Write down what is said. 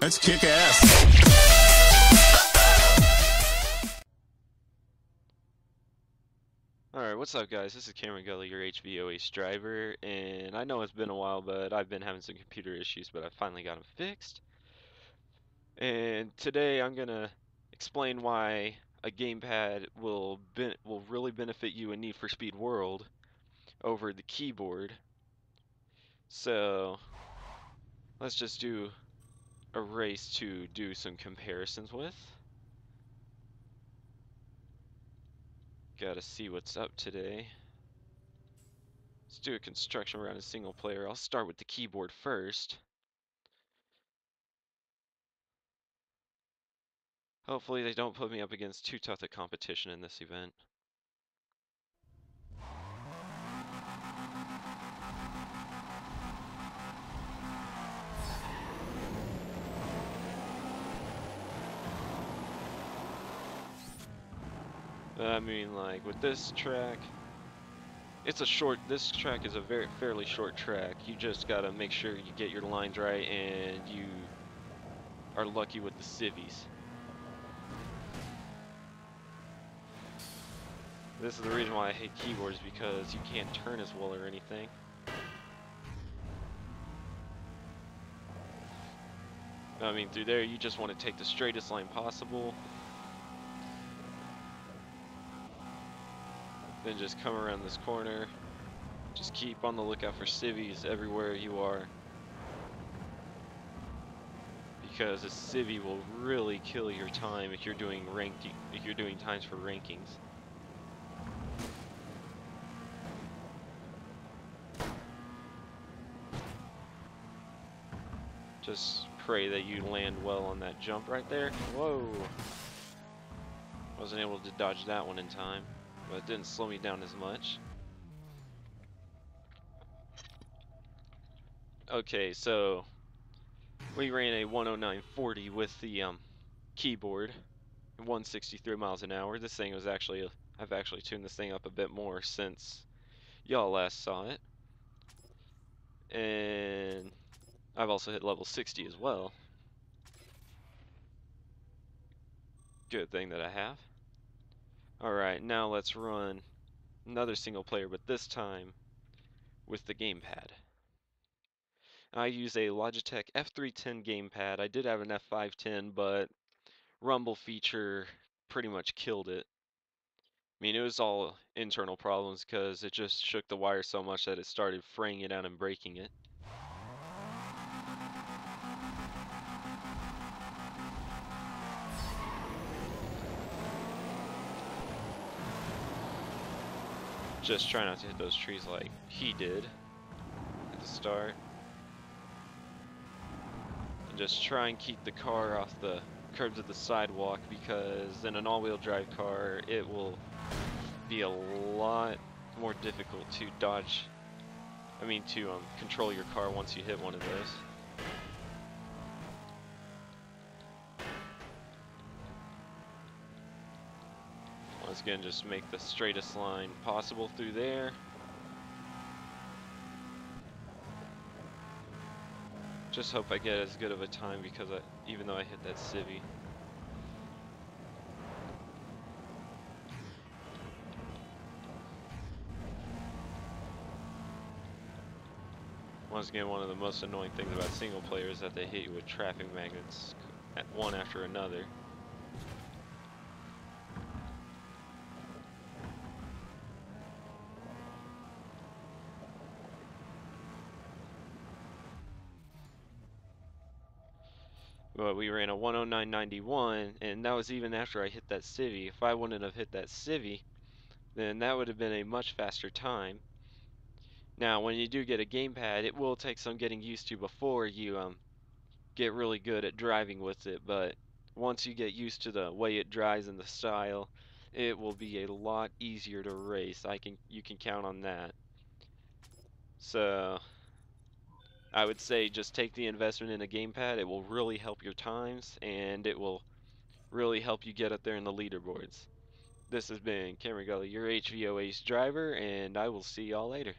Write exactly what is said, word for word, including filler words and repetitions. Let's kick ass. Alright, what's up guys? This is Cameron Gully, your H V O Ace driver, and I know it's been a while, but I've been having some computer issues, but I finally got them fixed. And today I'm gonna explain why a gamepad will be will really benefit you in Need for Speed World over the keyboard. So let's just do a race to do some comparisons with. Gotta see what's up today. Let's do a construction round in single player. I'll start with the keyboard first. Hopefully they don't put me up against too tough a competition in this event. I mean, like, with this track, it's a short, this track is a very fairly short track. You just gotta make sure you get your lines right and you are lucky with the civvies. This is the reason why I hate keyboards, because you can't turn as well or anything. I mean, through there, you just want to take the straightest line possible. Then just come around this corner. Just keep on the lookout for civvies everywhere you are, because a civvy will really kill your time if you're doing ranked, if you're doing times for rankings. Just pray that you land well on that jump right there. Whoa! Wasn't able to dodge that one in time, but it didn't slow me down as much. Okay, so we ran a one oh nine forty with the um, keyboard, one sixty-three miles an hour. This thing was actually, I've actually tuned this thing up a bit more since y'all last saw it. And I've also hit level sixty as well. Good thing that I have. Alright, now let's run another single player, but this time with the gamepad. I use a Logitech F three ten gamepad. I did have an F five ten, but rumble feature pretty much killed it. I mean, it was all internal problems because it just shook the wire so much that it started fraying it out and breaking it. Just try not to hit those trees like he did at the start. And just try and keep the car off the curbs of the sidewalk, because in an all-wheel drive car it will be a lot more difficult to dodge, I mean to um, control your car once you hit one of those. Once again, just make the straightest line possible through there. Just hope I get as good of a time, because I, even though I hit that civvy. Once again, one of the most annoying things about single player is that they hit you with traffic magnets at one after another. But we ran a one oh nine ninety-one, and that was even after I hit that civvy. If I wouldn't have hit that civvy, then that would have been a much faster time. Now, when you do get a gamepad, it will take some getting used to before you um, get really good at driving with it. But once you get used to the way it drives and the style, it will be a lot easier to race. I can, you can count on that. So I would say just take the investment in a gamepad. It will really help your times, and it will really help you get up there in the leaderboards. This has been Cameron Gully, your H V O Ace driver, and I will see y'all later.